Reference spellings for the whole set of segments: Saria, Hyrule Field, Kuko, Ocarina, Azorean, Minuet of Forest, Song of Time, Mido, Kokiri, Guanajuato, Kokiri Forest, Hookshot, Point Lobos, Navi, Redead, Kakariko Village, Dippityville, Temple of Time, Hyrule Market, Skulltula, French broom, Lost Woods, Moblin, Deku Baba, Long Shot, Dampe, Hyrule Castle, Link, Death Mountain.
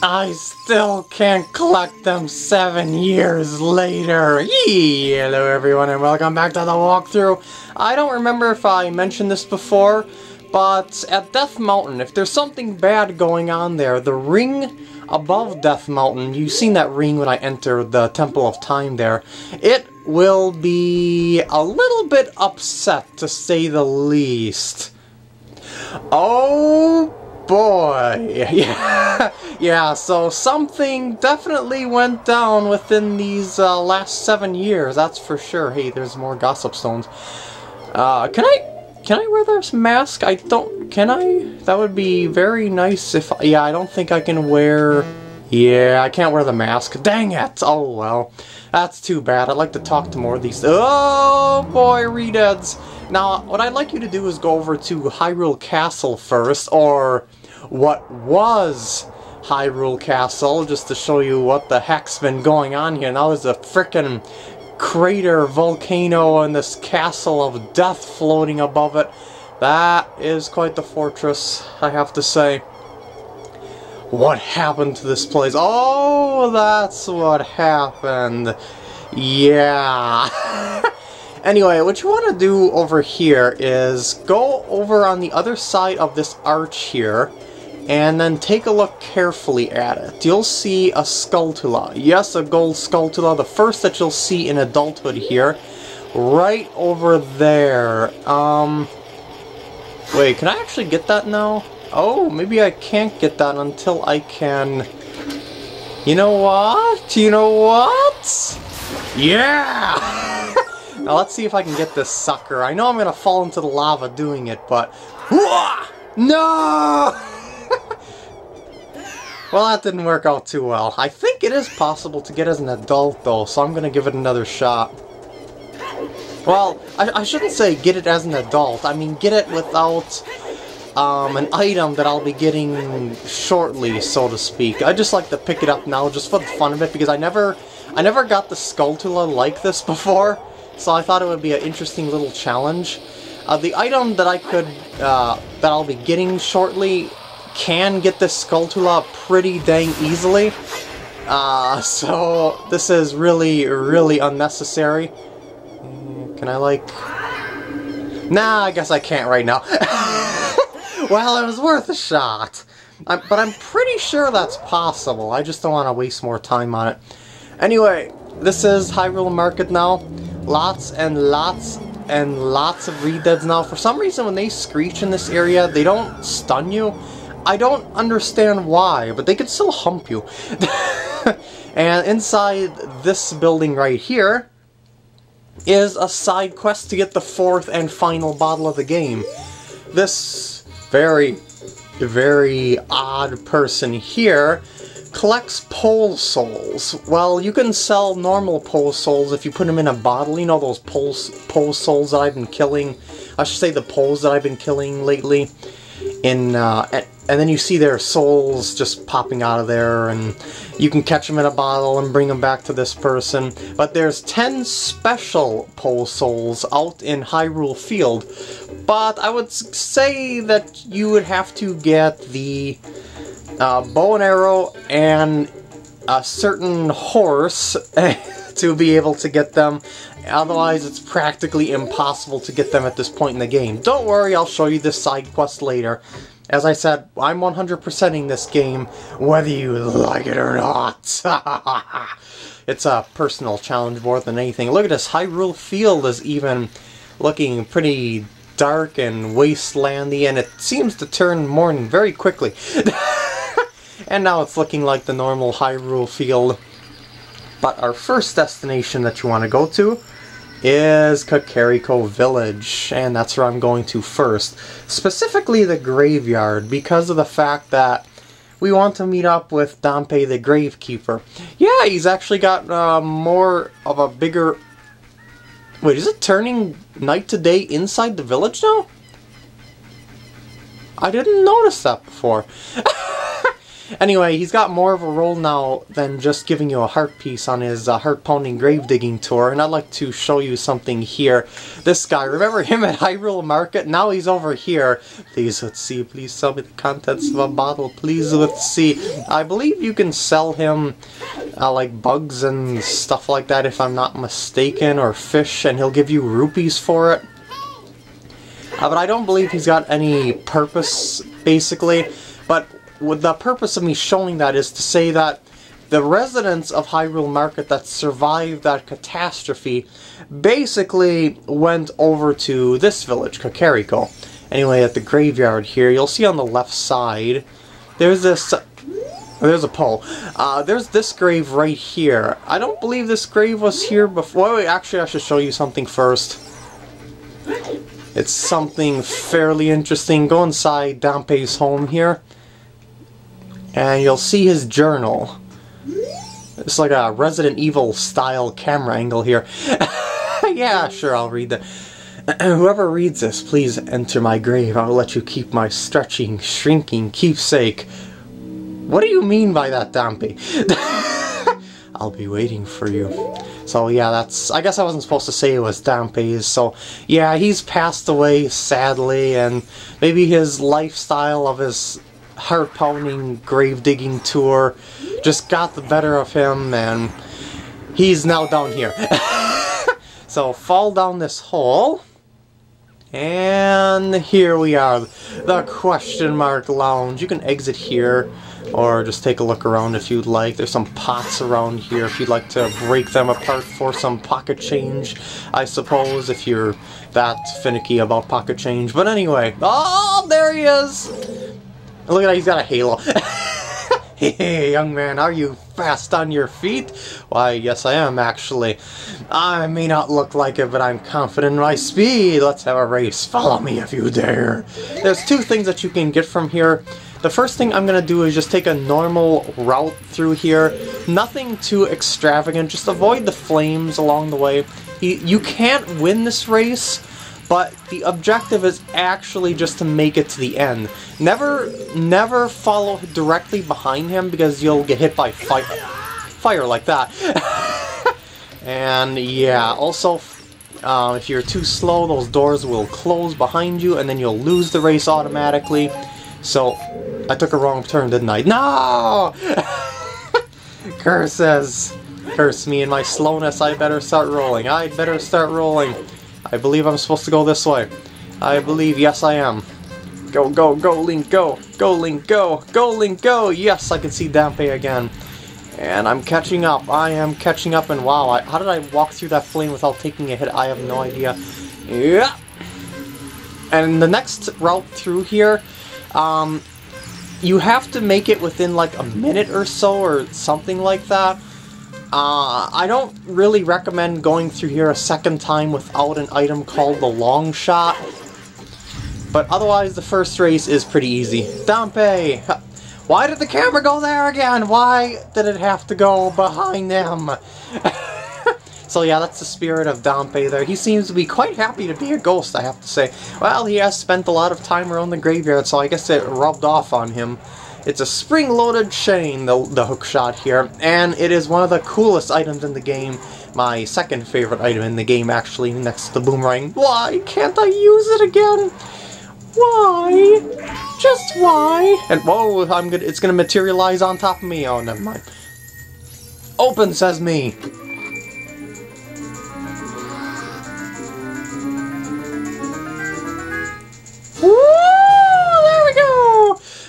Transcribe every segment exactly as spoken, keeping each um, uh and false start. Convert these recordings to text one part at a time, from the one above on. I still can't collect them seven years later. Yee! Hello everyone and welcome back to the walkthrough. I don't remember if I mentioned this before, but at Death Mountain, if there's something bad going on there, the ring above Death Mountain, you've seen that ring when I entered the Temple of Time there, it will be a little bit upset to say the least. Oh boy! Yeah, yeah, so something definitely went down within these uh, last seven years, that's for sure. Hey, there's more gossip stones. Uh, can I... Can I wear this mask? I don't... Can I? That would be very nice if... Yeah, I don't think I can wear... Yeah, I can't wear the mask. Dang it! Oh, well. That's too bad. I'd like to talk to more of these... Oh, boy, Redeads! Now, what I'd like you to do is go over to Hyrule Castle first, or... what was Hyrule Castle, just to show you what the heck's been going on here. Now there's a frickin' crater volcano and this castle of death floating above it. That is quite the fortress, I have to say. What happened to this place? Oh, that's what happened. Yeah. Anyway, what you want to do over here is go over on the other side of this arch here and then take a look carefully at it. You'll see a Skulltula. Yes, a gold Skulltula, the first that you'll see in adulthood here. Right over there. Um, wait, can I actually get that now? Oh, maybe I can't get that until I can... You know what? You know what? Yeah! Now let's see if I can get this sucker. I know I'm gonna fall into the lava doing it, but... No! Well, that didn't work out too well. I think it is possible to get as an adult, though, so I'm gonna give it another shot. Well, I, I shouldn't say get it as an adult. I mean, get it without um, an item that I'll be getting shortly, so to speak. I just like to pick it up now, just for the fun of it, because I never, I never got the Skulltula like this before, so I thought it would be an interesting little challenge. Uh, the item that I could, uh, that I'll be getting shortly, can get this Skulltula pretty dang easily, uh, so this is really, really unnecessary. Can I, like... Nah, I guess I can't right now. Well, it was worth a shot, I, but I'm pretty sure that's possible. I just don't want to waste more time on it. Anyway, this is Hyrule Market now. Lots and lots and lots of Redeads now. For some reason, when they screech in this area, they don't stun you. I don't understand why, but they could still hump you. And inside this building right here is a side quest to get the fourth and final bottle of the game. This very, very odd person here collects pole souls. Well, you can sell normal pole souls if you put them in a bottle. You know those pole, pole souls that I've been killing? I should say the poles that I've been killing lately. In, uh, and, and then you see their souls just popping out of there, and you can catch them in a bottle and bring them back to this person. But there's ten special pole souls out in Hyrule Field, but I would say that you would have to get the uh, bow and arrow and a certain horse to be able to get them. Otherwise, it's practically impossible to get them at this point in the game. Don't worry, I'll show you this side quest later. As I said, I'm one hundred percenting this game, whether you like it or not. It's a personal challenge more than anything. Look at this, Hyrule Field is even looking pretty dark and wastelandy, and it seems to turn morning very quickly. And now it's looking like the normal Hyrule Field. But our first destination that you want to go to is Kakariko Village, and that's where I'm going to first. Specifically the graveyard, because of the fact that we want to meet up with Dampe the Gravekeeper. Yeah, he's actually got uh, more of a bigger... Wait, is it turning night to day inside the village now? I didn't notice that before. Anyway, he's got more of a role now than just giving you a heart piece on his uh, heart-pounding grave-digging tour, and I'd like to show you something here. This guy, remember him at Hyrule Market? Now he's over here. Please, let's see, please sell me the contents of a bottle, please, let's see. I believe you can sell him, uh, like, bugs and stuff like that, if I'm not mistaken, or fish, and he'll give you rupees for it. Uh, but I don't believe he's got any purpose, basically, but with the purpose of me showing that is to say that the residents of Hyrule Market that survived that catastrophe basically went over to this village, Kakariko. Anyway, at the graveyard here, you'll see on the left side, there's this, there's a pole, uh, there's this grave right here. I don't believe this grave was here before. Wait, actually I should show you something first. It's something fairly interesting. Go inside Dampe's home here. And you'll see his journal. It's like a Resident Evil style camera angle here. Yeah, sure, I'll read that. Whoever reads this, please enter my grave. I will let you keep my stretching, shrinking keepsake. What do you mean by that, Dampe? I'll be waiting for you. So yeah, that's, I guess I wasn't supposed to say it was Dampe's, so yeah, he's passed away, sadly, and maybe his lifestyle of his heart-pounding grave-digging tour just got the better of him, and he's now down here. So fall down this hole, and here we are, the Question Mark Lounge. You can exit here or just take a look around if you'd like. There's some pots around here if you'd like to break them apart for some pocket change, I suppose, if you're that finicky about pocket change. But anyway, oh, there he is! Look at that, he's got a halo. Hey, young man, are you fast on your feet? Why, yes I am, actually. I may not look like it, but I'm confident in my speed. Let's have a race. Follow me if you dare. There's two things that you can get from here. The first thing I'm going to do is just take a normal route through here. Nothing too extravagant. Just avoid the flames along the way. You can't win this race, but the objective is actually just to make it to the end. Never, never follow directly behind him because you'll get hit by fire, fire like that. And yeah, also, uh, if you're too slow, those doors will close behind you and then you'll lose the race automatically. So, I took a wrong turn, didn't I? No! Curses! Curse me and my slowness, I better start rolling. I'd better start rolling. I believe I'm supposed to go this way. I believe, yes I am. Go, go, go, Link, go! Go, Link, go! Go, Link, go! Yes, I can see Dampe again. And I'm catching up, I am catching up, and wow, I, how did I walk through that flame without taking a hit? I have no idea. Yeah! And the next route through here, um, you have to make it within like a minute or so, or something like that. Uh, I don't really recommend going through here a second time without an item called the Long Shot. But otherwise, the first race is pretty easy. Dampe! Why did the camera go there again? Why did it have to go behind them? So yeah, that's the spirit of Dampe there. He seems to be quite happy to be a ghost, I have to say. Well, he has spent a lot of time around the graveyard, so I guess it rubbed off on him. It's a spring-loaded chain, the, the Hookshot here, and it is one of the coolest items in the game. My second favorite item in the game, actually, next to the boomerang. Why can't I use it again? Why? Just why? And whoa, I'm gonna, it's gonna materialize on top of me. Oh, never mind. Open, says me.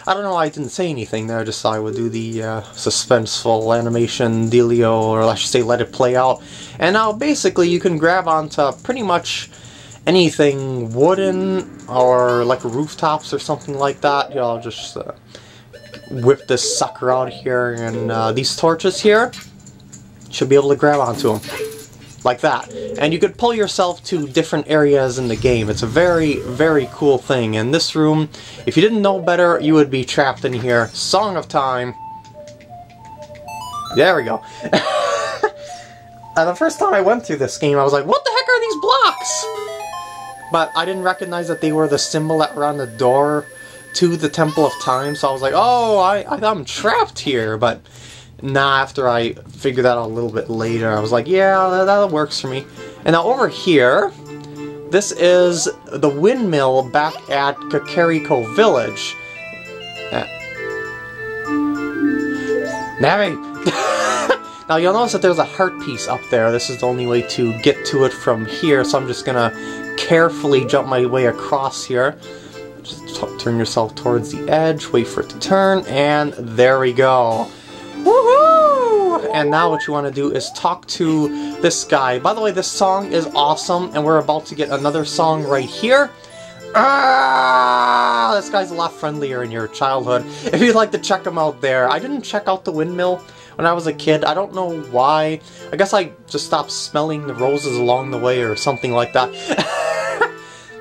I don't know why I didn't say anything there, I just thought I would do the uh, suspenseful animation dealio, or I should say let it play out. And now basically you can grab onto pretty much anything wooden, or like rooftops or something like that. You know, I'll just uh, whip this sucker out here, and uh, these torches here, should be able to grab onto them. Like that. And you could pull yourself to different areas in the game. It's a very, very cool thing. And this room, if you didn't know better, you would be trapped in here. Song of Time. There we go. And the first time I went through this game, I was like, what the heck are these blocks? But I didn't recognize that they were the symbol that were on the door to the Temple of Time, so I was like, oh, I, I, I'm trapped here, but nah, after I figured that out a little bit later, I was like, yeah, that, that works for me. And now over here, this is the windmill back at Kakariko Village. Uh, Navi! Now you'll notice that there's a heart piece up there. This is the only way to get to it from here, so I'm just gonna carefully jump my way across here. Just turn yourself towards the edge, wait for it to turn, and there we go. Woohoo! And now what you want to do is talk to this guy. By the way, this song is awesome, and we're about to get another song right here. Ah, this guy's a lot friendlier in your childhood. If you'd like to check him out there. I didn't check out the windmill when I was a kid. I don't know why. I guess I just stopped smelling the roses along the way or something like that.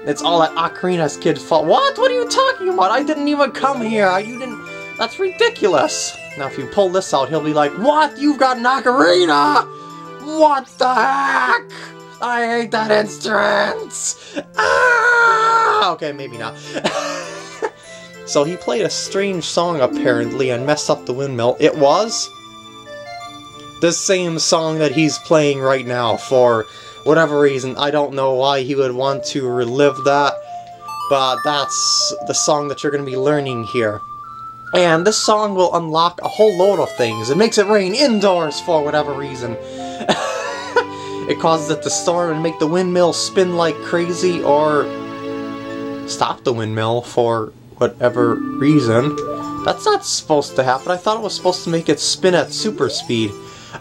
It's all that Ocarina's kid's fault. What? What are you talking about? I didn't even come here. You didn't... That's ridiculous. Now, if you pull this out, he'll be like, what? You've got an ocarina? What the heck? I hate that instrument. Ah! Okay, maybe not. So he played a strange song, apparently, and messed up the windmill. It was the same song that he's playing right now for... whatever reason. I don't know why he would want to relive that, but that's the song that you're going to be learning here. And this song will unlock a whole load of things. It makes it rain indoors for whatever reason. It causes it to storm and make the windmill spin like crazy, or stop the windmill for whatever reason. That's not supposed to happen. I thought it was supposed to make it spin at super speed.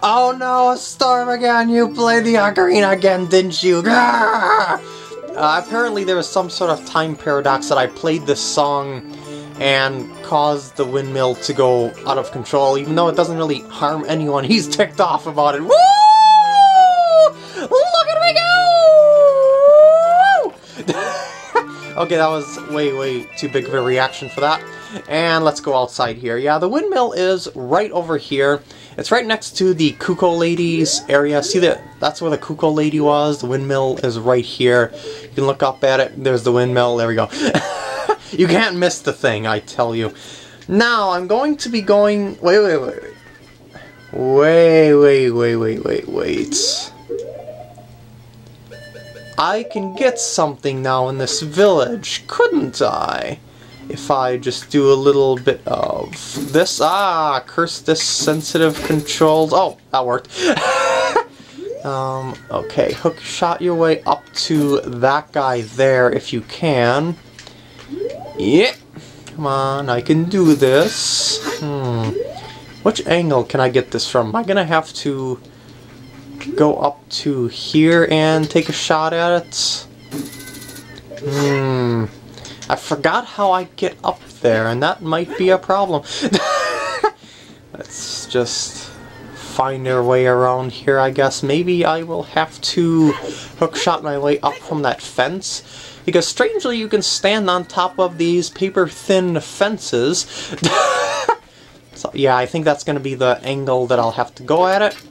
Oh no, a storm again! You played the ocarina again, didn't you? Uh, apparently there was some sort of time paradox that I played this song and caused the windmill to go out of control, even though it doesn't really harm anyone. He's ticked off about it. Woo! Look at me go! Okay, that was way, way too big of a reaction for that. And let's go outside here. Yeah, the windmill is right over here. It's right next to the Kuko Lady's area. See, that? That's where the Kuko Lady was. The windmill is right here. You can look up at it. There's the windmill. There we go. You can't miss the thing, I tell you. Now, I'm going to be going... Wait, wait, wait, wait. Wait, wait, wait, wait, wait, wait. I can get something now in this village, couldn't I? If I just do a little bit of this, ah, curse this sensitive controls. Oh, that worked. um, okay, hook shot your way up to that guy there if you can. Yeah, come on, I can do this. Hmm, which angle can I get this from? Am I gonna have to go up to here and take a shot at it? Hmm. I forgot how I get up there, and that might be a problem. Let's just find our way around here, I guess. Maybe I will have to hookshot my way up from that fence. Because strangely, you can stand on top of these paper-thin fences. So, yeah, I think that's going to be the angle that I'll have to go at it.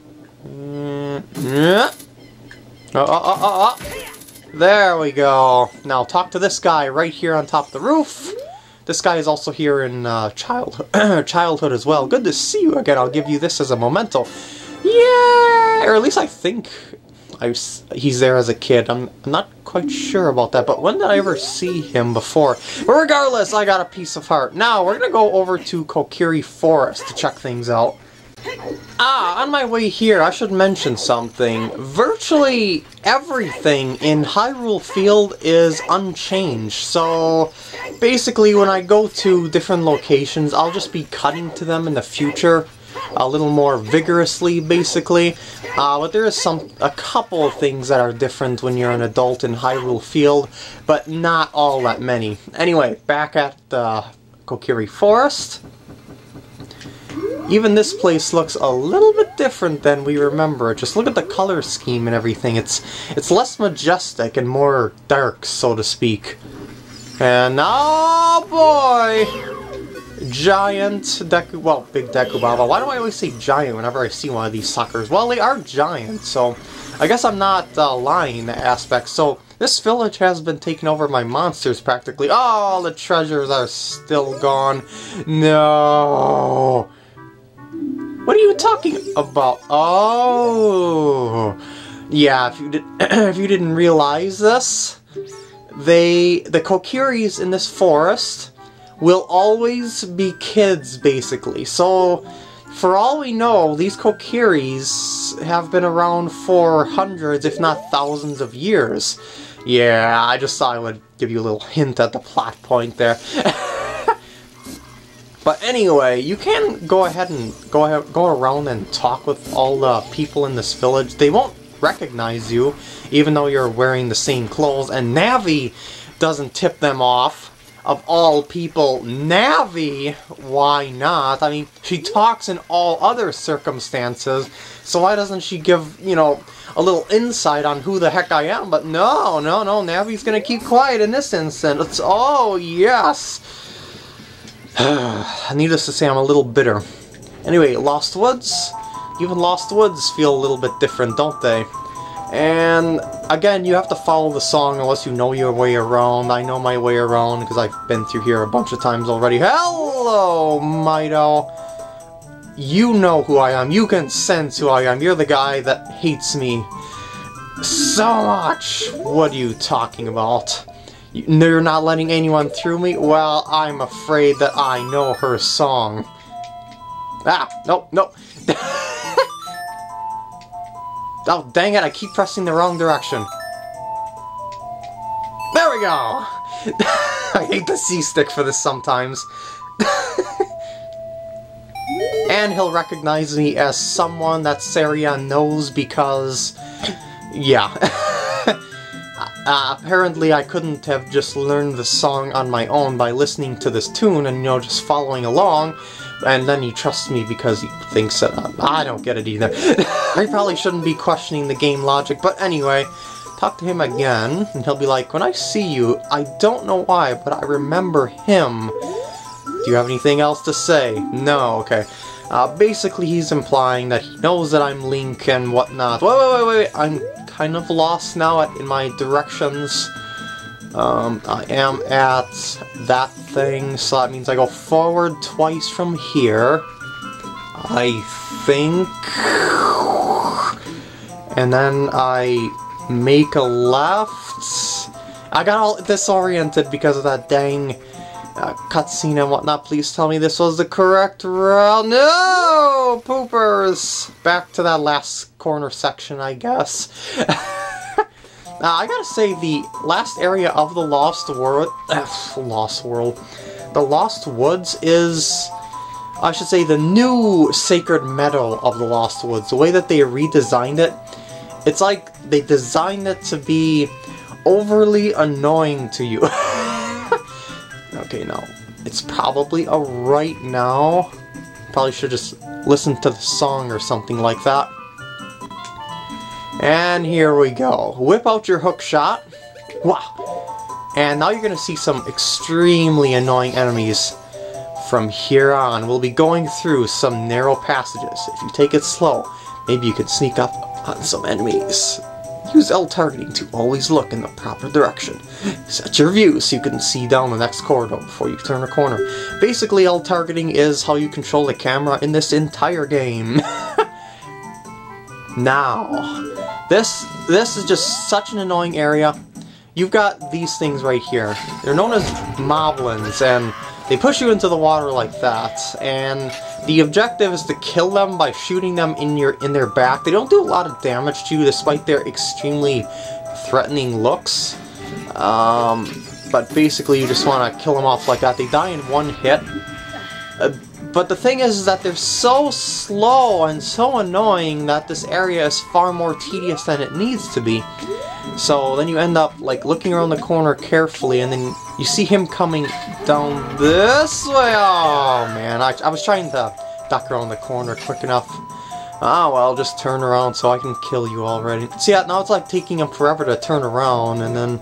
Oh, oh, oh, oh. There we go. Now talk to this guy right here on top of the roof. This guy is also here in uh, childhood, childhood as well. Good to see you again. I'll give you this as a memento. Yeah, or at least I think I was, he's there as a kid. I'm, I'm not quite sure about that, but when did I ever see him before? But regardless, I got a piece of heart. Now we're gonna go over to Kokiri Forest to check things out. Ah, on my way here, I should mention something. Virtually everything in Hyrule Field is unchanged, so basically when I go to different locations, I'll just be cutting to them in the future a little more vigorously, basically. Uh, but there is some a couple of things that are different when you're an adult in Hyrule Field, but not all that many. Anyway, back at the Kokiri Forest. Even this place looks a little bit different than we remember. Just look at the color scheme and everything. It's it's less majestic and more dark, so to speak. And oh boy! Giant Deku... well, big Deku Baba. Why do I always say giant whenever I see one of these suckers? Well, they are giant, so I guess I'm not uh, lying in that aspect. So This village has been taken over by monsters practically. Oh, the treasures are still gone. No. What are you talking about? Oh. Yeah, if you did if you didn't realize this, they the Kokiris in this forest will always be kids, basically. So, for all we know, these Kokiris have been around for hundreds, if not thousands of years. Yeah, I just thought I would give you a little hint at the plot point there. But anyway, you can go ahead and go ahead, go around and talk with all the people in this village. They won't recognize you, even though you're wearing the same clothes. And Navi doesn't tip them off. Of all people, Navi, why not? I mean, she talks in all other circumstances, so why doesn't she give, you know, a little insight on who the heck I am? But no, no, no, Navi's gonna keep quiet in this instance. Oh, yes! Needless to say, I'm a little bitter. Anyway, Lost Woods? Even Lost Woods feel a little bit different, don't they? And again, you have to follow the song unless you know your way around. I know my way around because I've been through here a bunch of times already. Hello, Mido! You know who I am. You can sense who I am. You're the guy that hates me so much. What are you talking about? You're not letting anyone through me? Well, I'm afraid that I know her song. Ah, nope, nope. Oh, dang it, I keep pressing the wrong direction. There we go! I hate the C-stick for this sometimes. And he'll recognize me as someone that Saria knows because... yeah. uh, apparently I couldn't have just learned the song on my own by listening to this tune and, you know, just following along. And then he trusts me because he thinks that uh, I don't get it either. I probably shouldn't be questioning the game logic, but anyway, talk to him again, and he'll be like, when I see you, I don't know why, but I remember him. Do you have anything else to say? No, okay. Uh, basically, he's implying that he knows that I'm Link and whatnot. Wait, wait, wait, wait, I'm kind of lost now at, in my directions. Um, I am at that thing, so that means I go forward twice from here, I think, and then I make a left. I got all disoriented because of that dang uh, cutscene and whatnot. Please tell me this was the correct route. No! Poopers! Back to that last corner section, I guess. Now, I gotta say, the last area of the Lost World, ugh, Lost World, the Lost Woods is, I should say, the new Sacred Meadow of the Lost Woods. The way that they redesigned it, it's like they designed it to be overly annoying to you. Okay, now, it's probably a right now. Probably should just listen to the song or something like that. And here we go. Whip out your hookshot. Wow. And now you're going to see some extremely annoying enemies. From here on, we'll be going through some narrow passages. If you take it slow, maybe you can sneak up on some enemies. Use L targeting to always look in the proper direction. Set your view so you can see down the next corridor before you turn a corner. Basically, L targeting is how you control the camera in this entire game. Now... This this is just such an annoying area. You've got these things right here. They're known as Moblins, and they push you into the water like that. And the objective is to kill them by shooting them in your in their back. They don't do a lot of damage to you, despite their extremely threatening looks. Um, but basically, you just want to kill them off like that. They die in one hit. Uh, But the thing is, is that they're so slow and so annoying that this area is far more tedious than it needs to be. So then you end up like looking around the corner carefully, and then you see him coming down this way. Oh man, I, I was trying to duck around the corner quick enough. Ah, well, just turn around so I can kill you already. See, now it's like taking him forever to turn around, and then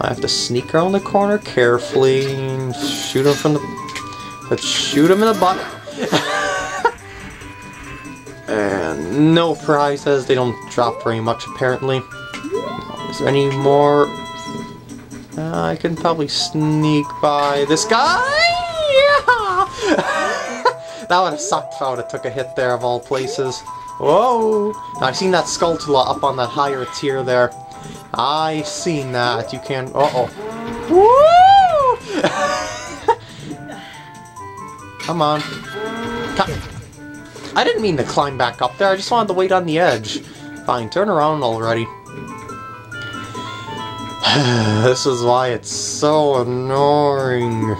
I have to sneak around the corner carefully and shoot him from the... Let's shoot him in the butt. And no prizes. They don't drop very much, apparently. Is there any more? Uh, I can probably sneak by this guy. Yeah! That would have sucked if I would have took a hit there, of all places. Whoa! Now, I've seen that Skulltula up on that higher tier there. I seen that. You can. Uh oh. Woo! Come on. Come. I didn't mean to climb back up there. I just wanted to wait on the edge. Fine. Turn around already. This is why it's so annoying.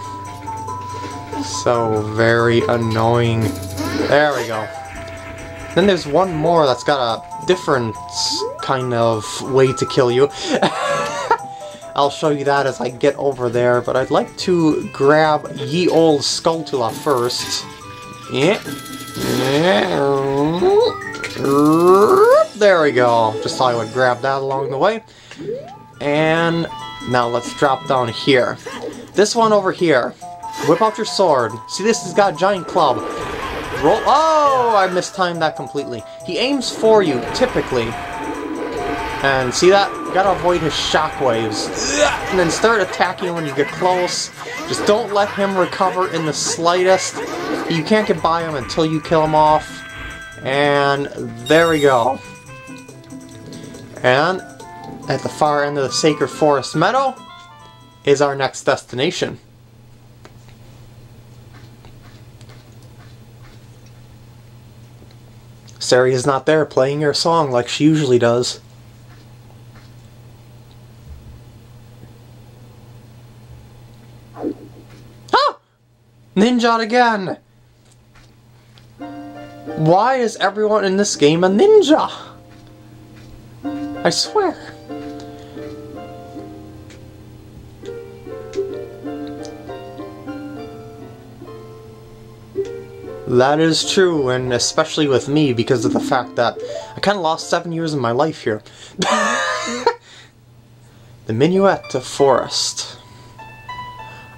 So very annoying. There we go. Then there's one more that's got a different kind of way to kill you. I'll show you that as I get over there, but I'd like to grab ye old Skulltula first. Yeah. Yeah. There we go. Just thought I would grab that along the way. And now let's drop down here. This one over here. Whip out your sword. See, this has got a giant club. Roll. Oh, I mistimed that completely. He aims for you, typically. And see that? You gotta avoid his shockwaves. And then start attacking when you get close. Just don't let him recover in the slightest. You can't get by him until you kill him off. And there we go. And at the far end of the Sacred Forest Meadow is our next destination. Saria's not there playing her song like she usually does. Ah! Ninja'd again! Why is everyone in this game a ninja? I swear. That is true, and especially with me, because of the fact that I kind of lost seven years of my life here. The Minuet of Forest.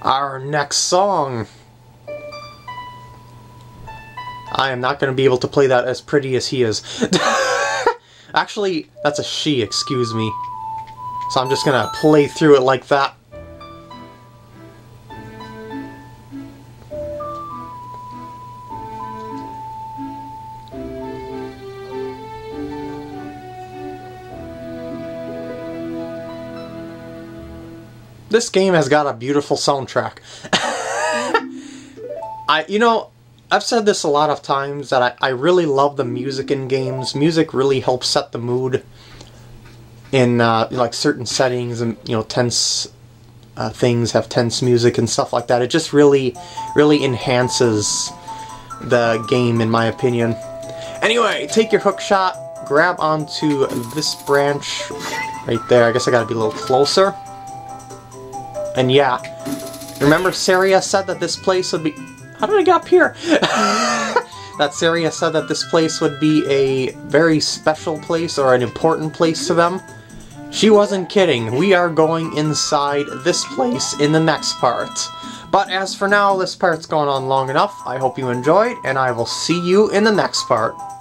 Our next song. I am not going to be able to play that as pretty as he is. Actually, that's a she, excuse me. So I'm just going to play through it like that. This game has got a beautiful soundtrack. I, you know, I've said this a lot of times, that I, I really love the music in games. Music really helps set the mood in uh, like certain settings, and you know, tense uh, things have tense music and stuff like that. It just really, really enhances the game, in my opinion. Anyway, take your hook shot, grab onto this branch right there. I guess I gotta be a little closer. And yeah, remember Saria said that this place would be... How did I get up here? That Saria said that this place would be a very special place, or an important place to them. She wasn't kidding. We are going inside this place in the next part. But as for now, this part's gone on long enough. I hope you enjoyed, and I will see you in the next part.